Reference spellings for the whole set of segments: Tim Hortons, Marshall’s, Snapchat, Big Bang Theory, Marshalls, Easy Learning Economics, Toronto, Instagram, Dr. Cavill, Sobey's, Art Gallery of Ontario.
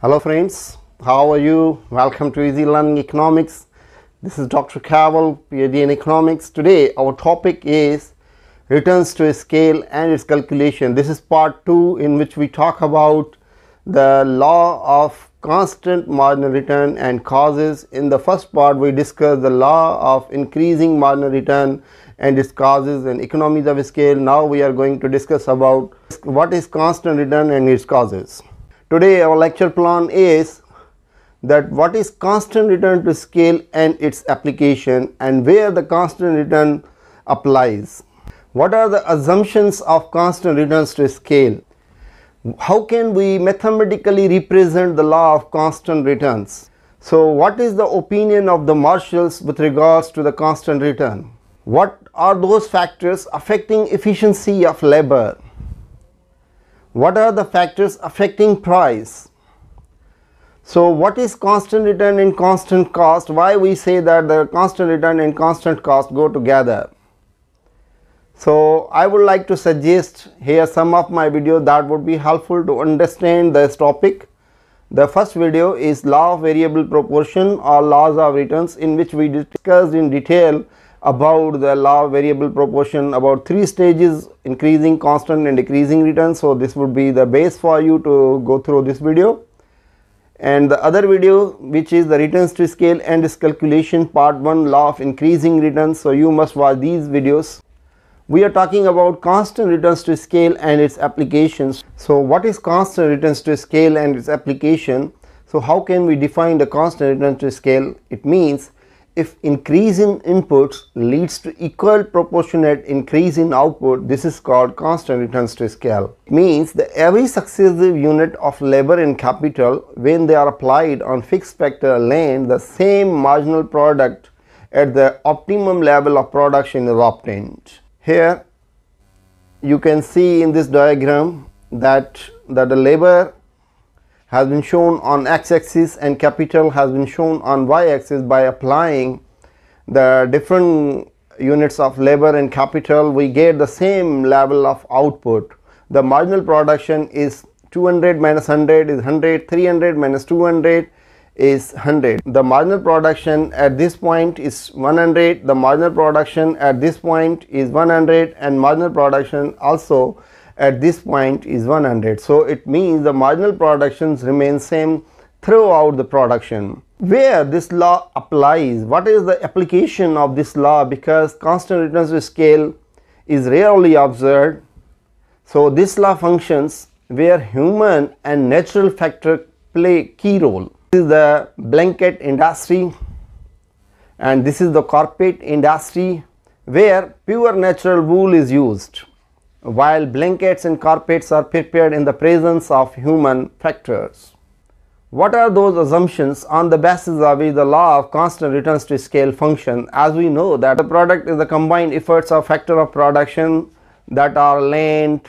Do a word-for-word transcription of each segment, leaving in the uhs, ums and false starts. Hello friends, how are you? Welcome to Easy Learning Economics. This is Doctor Cavill, PhD in Economics. Today our topic is returns to scale and its calculation. This is part two, in which we talk about the law of constant marginal return and causes. In the first part we discussed the law of increasing marginal return and its causes and economies of scale. Now we are going to discuss about what is constant return and its causes. Today our lecture plan is that what is constant return to scale and its application, and where the constant return applies. What are the assumptions of constant returns to scale? How can we mathematically represent the law of constant returns? So what is the opinion of the Marshalls with regards to the constant return? What are those factors affecting efficiency of labor? What are the factors affecting price? So what is constant return and constant cost? Why we say that the constant return and constant cost go together? So I would like to suggest here some of my videos that would be helpful to understand this topic. The first video is law of variable proportion or laws of returns, in which we discussed in detail about the law of variable proportion, about three stages: increasing, constant and decreasing returns. So this would be the base for you to go through this video. And the other video, which is the returns to scale and its calculation, part one, law of increasing returns. So you must watch these videos. We are talking about constant returns to scale and its applications. So what is constant returns to scale and its application? So how can we define the constant return to scale? It means if increase in inputs leads to equal proportionate increase in output, this is called constant returns to scale. It means that every successive unit of labor and capital, when they are applied on fixed factor land, the same marginal product at the optimum level of production is obtained. Here you can see in this diagram that, that the labor has been shown on x-axis and capital has been shown on y-axis. By applying the different units of labor and capital, we get the same level of output. The marginal production is two hundred minus one hundred is one hundred, three hundred minus two hundred is one hundred. The marginal production at this point is one hundred, the marginal production at this point is one hundred, and marginal production also at this point is one hundred. So it means the marginal productions remain same throughout the production. Where this law applies, what is the application of this law? Because constant returns to scale is rarely observed, so this law functions where human and natural factor play key role. This is the blanket industry and this is the carpet industry, where pure natural wool is used, while blankets and carpets are prepared in the presence of human factors. What are those assumptions on the basis of which the law of constant returns to scale function? As we know that the product is the combined efforts of factor of production, that are land,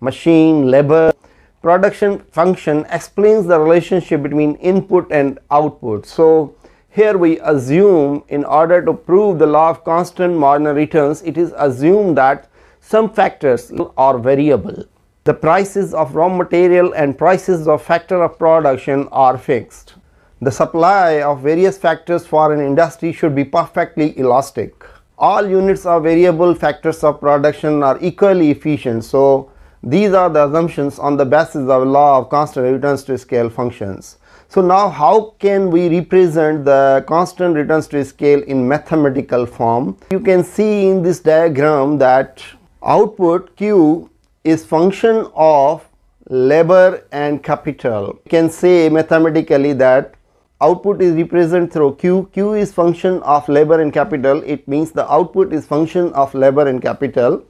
machine, labor. Production function explains the relationship between input and output. So here we assume, in order to prove the law of constant marginal returns, it is assumed that some factors are variable. The prices of raw material and prices of factor of production are fixed. The supply of various factors for an industry should be perfectly elastic. All units of variable factors of production are equally efficient. So these are the assumptions on the basis of the law of constant returns to scale functions. So now how can we represent the constant returns to scale in mathematical form? You can see in this diagram that output Q is function of labor and capital. You can say mathematically that output is represented through Q. Q is function of labor and capital. It means the output is function of labor and capital.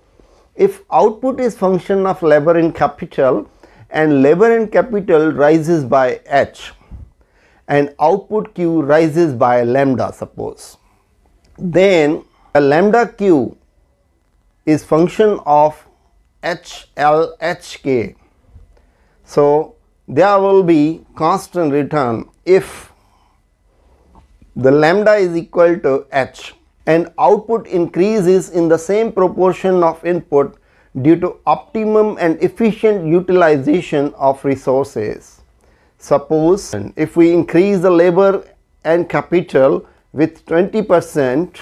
If output is function of labor and capital and labor and capital rises by H and output Q rises by lambda, suppose, then the lambda Q is function of H L H K. So there will be constant return if the lambda is equal to H and output increases in the same proportion of input due to optimum and efficient utilization of resources. Suppose if we increase the labor and capital with twenty percent,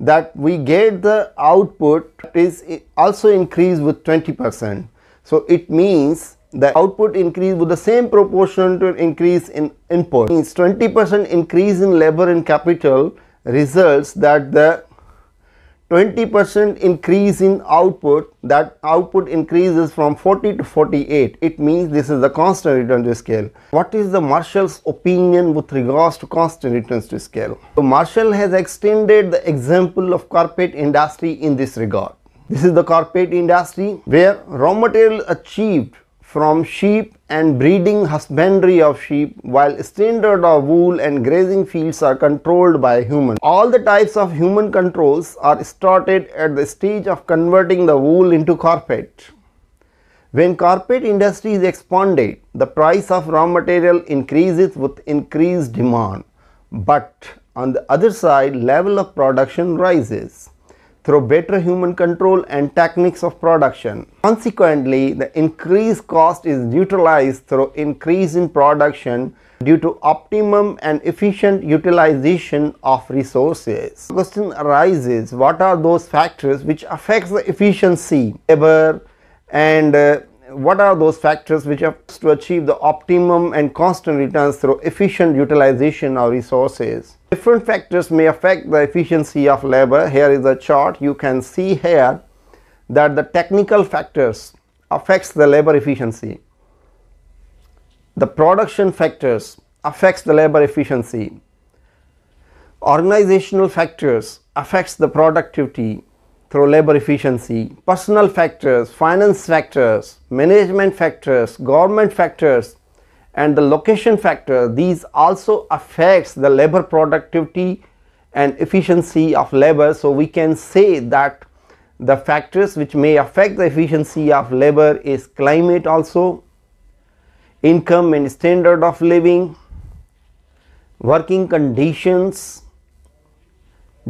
that we get the output is also increased with twenty percent. So it means the output increase with the same proportion to increase in input. It means twenty percent increase in labor and capital results that the twenty percent increase in output, that output increases from forty to forty-eight. It means this is the constant return to scale. What is the Marshall's opinion with regards to constant returns to scale? So Marshall has extended the example of carpet industry in this regard. This is the carpet industry where raw material achieved from sheep and breeding husbandry of sheep, while standard of wool and grazing fields are controlled by humans. All the types of human controls are started at the stage of converting the wool into carpet. When carpet industry is expanded, the price of raw material increases with increased demand, but on the other side, level of production rises through better human control and techniques of production. Consequently, the increased cost is neutralized through increase in production due to optimum and efficient utilization of resources. The question arises, what are those factors which affects the efficiency, labor, and uh, what are those factors which help to achieve the optimum and constant returns through efficient utilization of resources? Different factors may affect the efficiency of labor. Here is a chart. You can see here that the technical factors affects the labor efficiency. The production factors affects the labor efficiency. Organizational factors affects the productivity through labor efficiency. Personal factors, finance factors, management factors, government factors, and the location factor, these also affects the labor productivity and efficiency of labor. So we can say that the factors which may affect the efficiency of labor is climate also, income and standard of living, working conditions,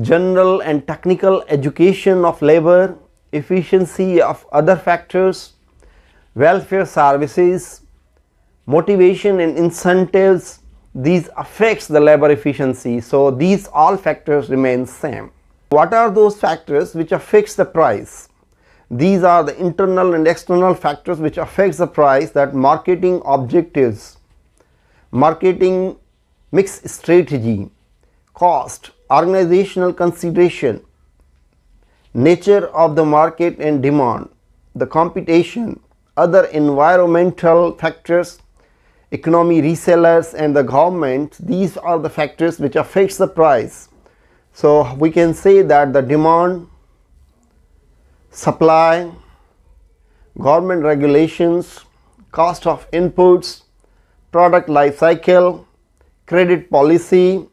general and technical education of labor, efficiency of other factors, welfare services, motivation and incentives. These affects the labor efficiency. So these all factors remain same. What are those factors which affects the price? These are the internal and external factors which affects the price, that marketing objectives, marketing mix strategy, cost, organizational consideration, nature of the market and demand, the competition, other environmental factors, economy, resellers, and the government. These are the factors which affects the price. So we can say that the demand, supply, government regulations, cost of inputs, product life cycle, credit policy,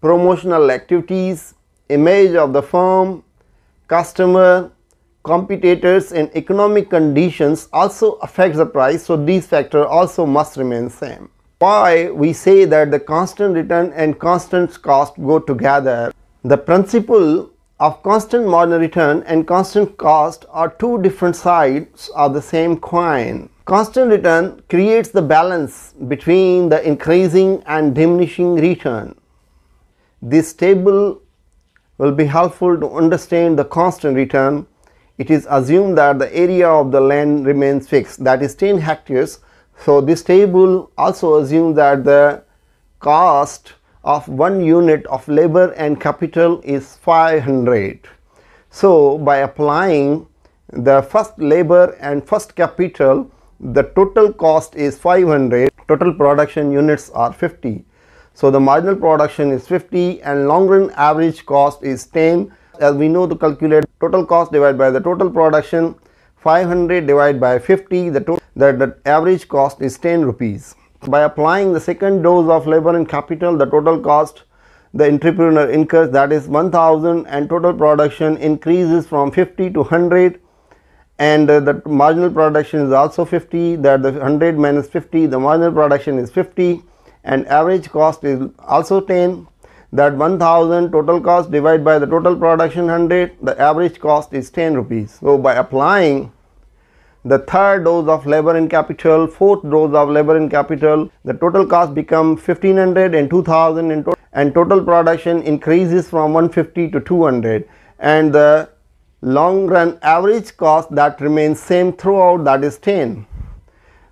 promotional activities, image of the firm, customer, competitors, and economic conditions also affects the price. So these factors also must remain same. Why we say that the constant return and constant cost go together? The principle of constant marginal return and constant cost are two different sides of the same coin. Constant return creates the balance between the increasing and diminishing return. This table will be helpful to understand the constant return. It is assumed that the area of the land remains fixed, that is ten hectares. So this table also assumes that the cost of one unit of labor and capital is five hundred. So by applying the first labor and first capital, the total cost is five hundred, total production units are fifty. So the marginal production is fifty and long run average cost is ten. As we know, to calculate total cost divided by the total production, five hundred divided by fifty, the total, that the average cost is ten rupees. By applying the second dose of labor and capital, the total cost the entrepreneur incurs, that is one thousand, and total production increases from fifty to one hundred, and uh, the marginal production is also fifty, that the one hundred minus fifty, the marginal production is fifty, and average cost is also ten. That one thousand total cost divided by the total production one hundred, the average cost is ten rupees. So by applying the third dose of labor in capital, fourth dose of labor in capital, the total cost become fifteen hundred and two thousand and, to and total production increases from one fifty to two hundred, and the long run average cost that remains same throughout, that is ten.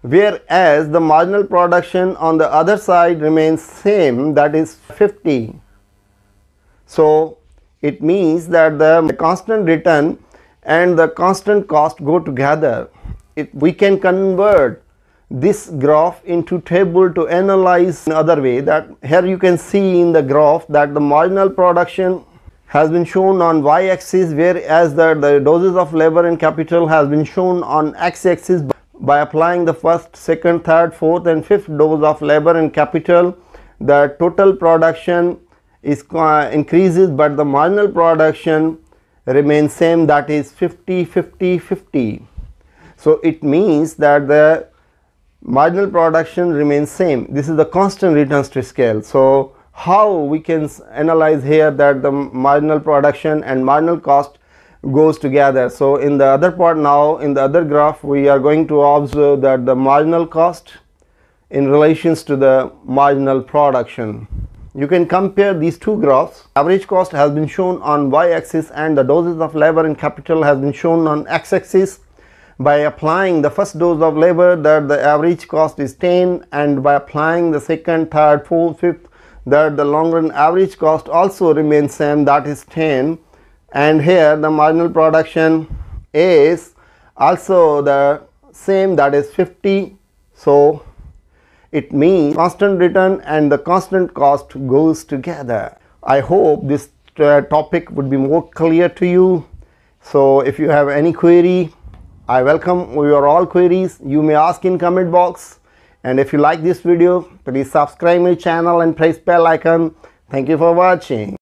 Whereas the marginal production on the other side remains same, that is fifty. So it means that the constant return and the constant cost go together. It, we can convert this graph into table to analyze another way. That here you can see in the graph that the marginal production has been shown on y-axis, whereas the, the doses of labor and capital has been shown on x-axis by applying the first, second, third, fourth and fifth dose of labor and capital. The total production is uh, increases, but the marginal production remains same, that is fifty, fifty, fifty. So it means that the marginal production remains same. This is the constant returns to scale. So how we can analyze here that the marginal production and marginal cost goes together. So in the other part, now in the other graph, we are going to observe that the marginal cost in relations to the marginal production. You can compare these two graphs. Average cost has been shown on y-axis and the doses of labor and capital has been shown on x-axis. By applying the first dose of labor, that the average cost is ten, and by applying the second, third, fourth, fifth, that the long run average cost also remains same, that is ten. And here the marginal production is also the same, that is fifty. So it means constant return and the constant cost goes together. I hope this uh, topic would be more clear to you. So if you have any query, I welcome your all queries. You may ask in comment box. And if you like this video, please subscribe my channel and press bell icon. Thank you for watching.